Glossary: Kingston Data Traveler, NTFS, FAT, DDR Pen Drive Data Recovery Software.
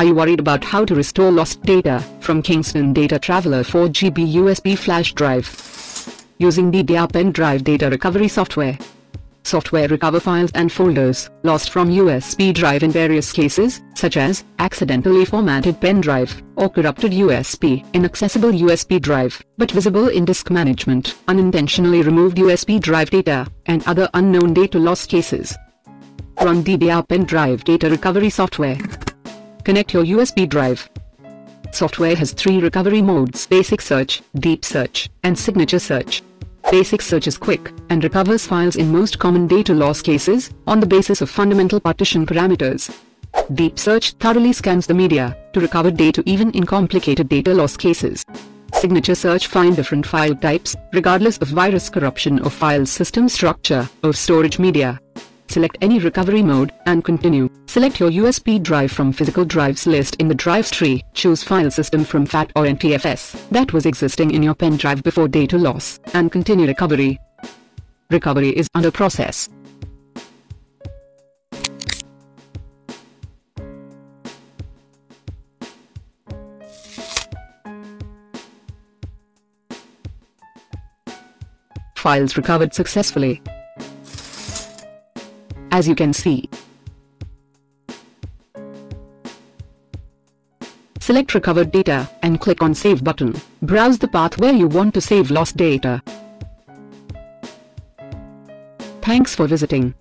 Are you worried about how to restore lost data from Kingston Data Traveler 4GB USB flash drive using DDR Pen Drive Data Recovery Software? Software recover files and folders lost from USB drive in various cases, such as accidentally formatted pen drive or corrupted USB, inaccessible USB drive, but visible in disk management, unintentionally removed USB drive data, and other unknown data loss cases. Run DDR Pen Drive Data Recovery Software. Connect your USB drive. Software has three recovery modes: Basic Search, Deep Search, and Signature Search. Basic Search is quick and recovers files in most common data loss cases on the basis of fundamental partition parameters. Deep Search thoroughly scans the media to recover data even in complicated data loss cases. Signature Search finds different file types, regardless of virus corruption of file system structure or storage media. Select any recovery mode and continue. Select your USB drive from physical drives list in the drives tree. Choose file system from FAT or NTFS that was existing in your pen drive before data loss and continue recovery. Recovery is under process. Files recovered successfully. As you can see. Select recovered data and click on Save button. Browse the path where you want to save lost data. Thanks for visiting.